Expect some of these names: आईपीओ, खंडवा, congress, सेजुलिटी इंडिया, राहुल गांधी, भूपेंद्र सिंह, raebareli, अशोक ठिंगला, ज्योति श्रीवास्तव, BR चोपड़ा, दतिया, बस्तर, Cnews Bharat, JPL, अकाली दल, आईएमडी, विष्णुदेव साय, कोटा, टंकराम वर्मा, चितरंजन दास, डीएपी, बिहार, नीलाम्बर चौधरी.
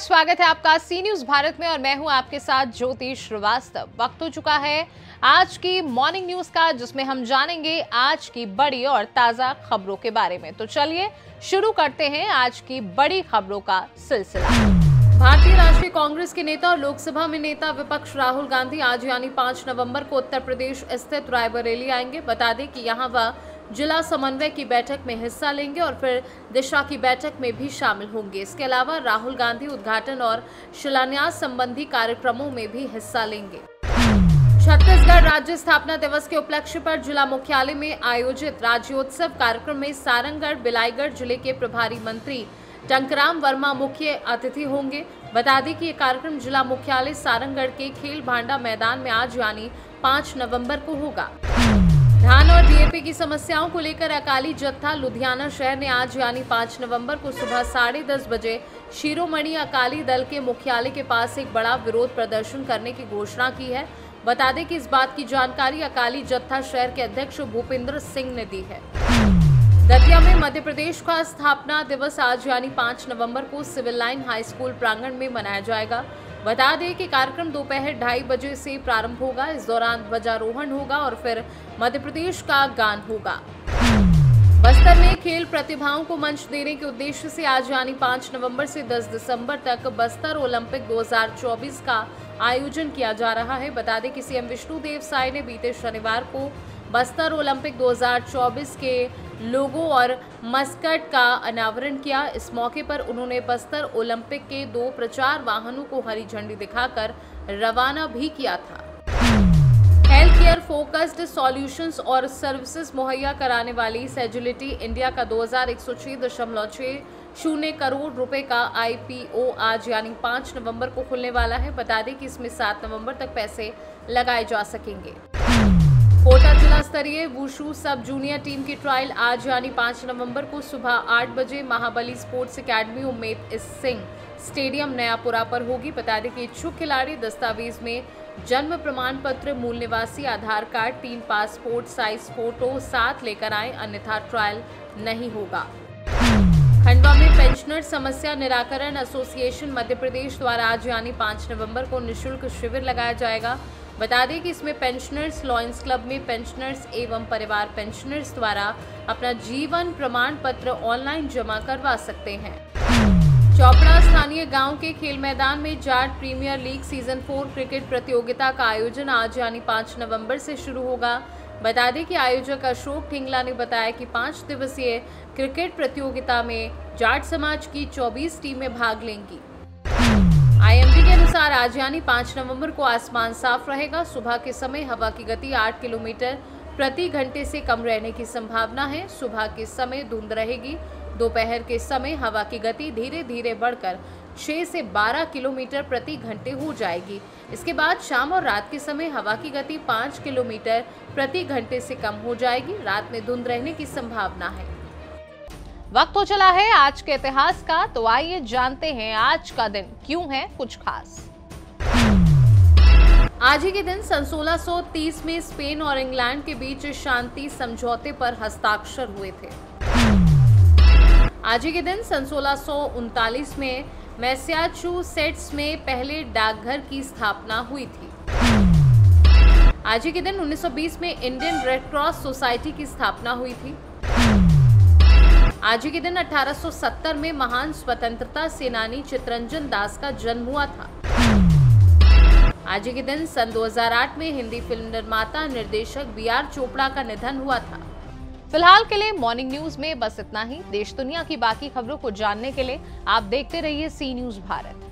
स्वागत है आपका सी न्यूज भारत में और मैं हूं आपके साथ ज्योति श्रीवास्तव। वक्त हो चुका है आज की मॉर्निंग न्यूज का, जिसमें हम जानेंगे आज की बड़ी और ताजा खबरों के बारे में। तो चलिए शुरू करते हैं आज की बड़ी खबरों का सिलसिला। भारतीय राष्ट्रीय कांग्रेस के नेता और लोकसभा में नेता विपक्ष राहुल गांधी आज यानी 5 नवम्बर को उत्तर प्रदेश स्थित राय बरेली आएंगे। बता दें कि यहाँ वह जिला समन्वय की बैठक में हिस्सा लेंगे और फिर दिशा की बैठक में भी शामिल होंगे। इसके अलावा राहुल गांधी उद्घाटन और शिलान्यास संबंधी कार्यक्रमों में भी हिस्सा लेंगे। छत्तीसगढ़ राज्य स्थापना दिवस के उपलक्ष्य पर जिला मुख्यालय में आयोजित राज्य उत्सव कार्यक्रम में सारंगढ़ बिलाईगढ़ जिले के प्रभारी मंत्री टंकराम वर्मा मुख्य अतिथि होंगे। बता दें कि ये कार्यक्रम जिला मुख्यालय सारंगढ़ के खेल भांडा मैदान में आज यानी 5 नवम्बर को होगा। धान और डीएपी की समस्याओं को लेकर अकाली जत्था लुधियाना शहर ने आज यानी 5 नवंबर को सुबह 10:30 बजे शिरोमणि अकाली दल के मुख्यालय के पास एक बड़ा विरोध प्रदर्शन करने की घोषणा की है। बता दें कि इस बात की जानकारी अकाली जत्था शहर के अध्यक्ष भूपेंद्र सिंह ने दी है। दतिया में मध्य प्रदेश का स्थापना दिवस आज यानी 5 नवम्बर को सिविल लाइन हाई स्कूल प्रांगण में मनाया जाएगा। बता दें कि कार्यक्रम दोपहर 2:30 बजे से प्रारंभ होगा। इस दौरान ध्वजारोहण होगा और फिर मध्य प्रदेश का गान होगा। बस्तर में खेल प्रतिभाओं को मंच देने के उद्देश्य से आज यानी 5 नवंबर से 10 दिसंबर तक बस्तर ओलंपिक 2024 का आयोजन किया जा रहा है। बता दें कि सीएम विष्णुदेव साय ने बीते शनिवार को बस्तर ओलंपिक 2024 के लोगो और मस्कट का अनावरण किया। इस मौके पर उन्होंने बस्तर ओलंपिक के 2 प्रचार वाहनों को हरी झंडी दिखाकर रवाना भी किया था। हेल्थ केयर फोकस्ड सॉल्यूशंस और सर्विसेज मुहैया कराने वाली सेजुलिटी इंडिया का 2061.60 करोड़ रुपए का आईपीओ आज यानी 5 नवंबर को खुलने वाला है। बता दें कि इसमें 7 नवंबर तक पैसे लगाए जा सकेंगे। कोटा जिला स्तरीय वुशु सब जूनियर टीम की ट्रायल आज यानी 5 नवंबर को सुबह 8 बजे Mahabali sports academy Umed Singh stadium Nayapura पर होगी। बता दें कि इच्छुक खिलाड़ी दस्तावेज में जन्म प्रमाण पत्र, मूल निवासी, Aadhaar card, 3 passport size photo साथ लेकर आए, अन्यथा ट्रायल नहीं होगा। खंडवा में पेंशनर समस्या निराकरण एसोसिएशन मध्य प्रदेश द्वारा आज यानी 5 नवंबर को निःशुल्क शिविर लगाया जाएगा। बता दें कि इसमें पेंशनर्स लॉयंस क्लब में पेंशनर्स एवं परिवार पेंशनर्स द्वारा अपना जीवन प्रमाण पत्र ऑनलाइन जमा करवा सकते हैं। चौपुरा स्थानीय गांव के खेल मैदान में Jat Premier League season 4 cricket प्रतियोगिता का आयोजन आज यानी 5 नवंबर से शुरू होगा। बता दें कि आयोजक अशोक ठिंगला ने बताया कि 5 दिवसीय क्रिकेट प्रतियोगिता में जाट समाज की 24 टीमें भाग लेंगी। आईएमडी के अनुसार आज यानी 5 नवंबर को आसमान साफ रहेगा। सुबह के समय हवा की गति 8 किलोमीटर प्रति घंटे से कम रहने की संभावना है। सुबह के समय धुंध रहेगी। दोपहर के समय हवा की गति धीरे धीरे बढ़कर 6 से 12 किलोमीटर प्रति घंटे हो जाएगी। इसके बाद शाम और रात के समय हवा की गति 5 किलोमीटर प्रति घंटे से कम हो जाएगी। रात में धुंध रहने की संभावना है। वक्त हो चला है आज के इतिहास का, तो आइए जानते हैं आज का दिन क्यों है कुछ खास। आज ही के दिन सन 1630 में स्पेन और इंग्लैंड के बीच शांति समझौते पर हस्ताक्षर हुए थे। आज ही के दिन सन 1639 में मैसाचुसेट्स में पहले डाकघर की स्थापना हुई थी। आज ही के दिन 1920 में इंडियन रेड क्रॉस सोसाइटी की स्थापना हुई थी। आज ही के दिन 1870 में महान स्वतंत्रता सेनानी चितरंजन दास का जन्म हुआ था। आज ही के दिन सन 2008 में हिंदी फिल्म निर्माता निर्देशक BR चोपड़ा का निधन हुआ था। फिलहाल के लिए मॉर्निंग न्यूज में बस इतना ही। देश दुनिया की बाकी खबरों को जानने के लिए आप देखते रहिए सी न्यूज भारत।